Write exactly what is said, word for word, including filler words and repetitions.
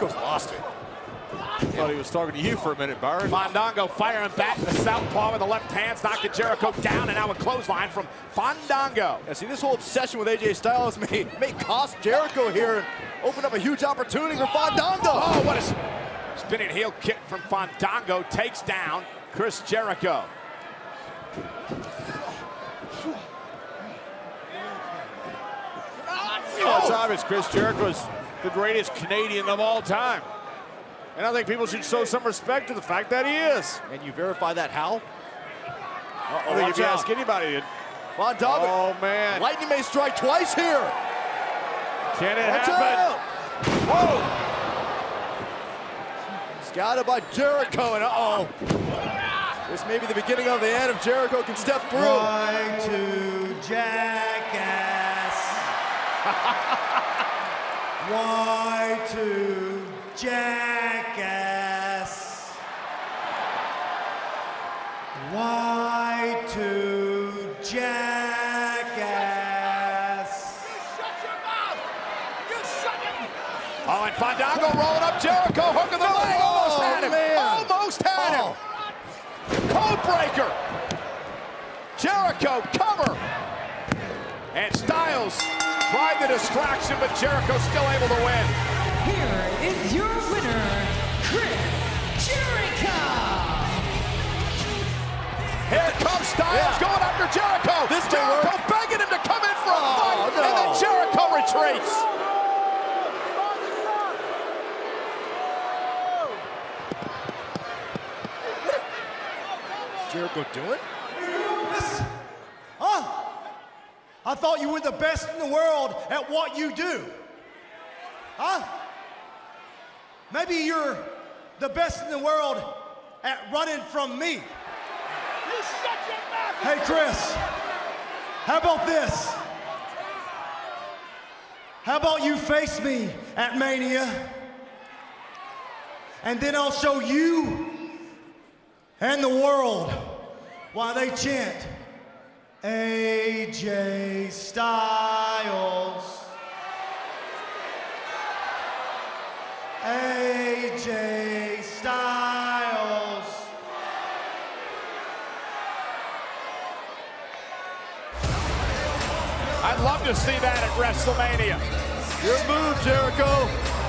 Jericho's lost it. I thought he was talking to you for a minute, Byron. Fandango firing back the southpaw with the left hands, knocking Jericho down, and now a clothesline from Fandango. Yeah, see, this whole obsession with A J Styles may, may cost Jericho here and open up a huge opportunity for Fandango. Oh, what a spinning heel kick from Fandango takes down Chris Jericho. Oh, it's obvious Chris Jericho is the greatest Canadian of all time. And I think people should show some respect to the fact that he is. And you verify that how? Uh-oh, I think if you ask anybody. Fandango. Oh, man. Lightning may strike twice here. Can it watch happen? Out. Whoa. Scouted by Jericho, and uh-oh. This may be the beginning of the end if Jericho can step through. Trying to jackass. Why to jackass? Why to jackass? You shut your mouth! You shut your mouth! Oh, and Fandango rolling up Jericho, hook of the leg, almost had him! Man. Almost had him! Oh. Code breaker! Jericho, cover! And Styles tried the distraction, but Jericho still able to win. Here is your winner, Chris Jericho. Here comes Styles, yeah, going after Jericho. This Jericho begging him to come in for a fight, oh, no, and then Jericho retreats. Jericho do it? Listen, huh? I thought you were the best in the world at what you do, huh? Maybe you're the best in the world at running from me. You shut your mouth! Hey, Chris, how about this? How about you face me at Mania, and then I'll show you and the world why they chant A J Styles. A J Styles. I'd love to see that at WrestleMania. Your move, Jericho.